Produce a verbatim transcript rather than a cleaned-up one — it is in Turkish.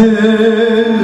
Sen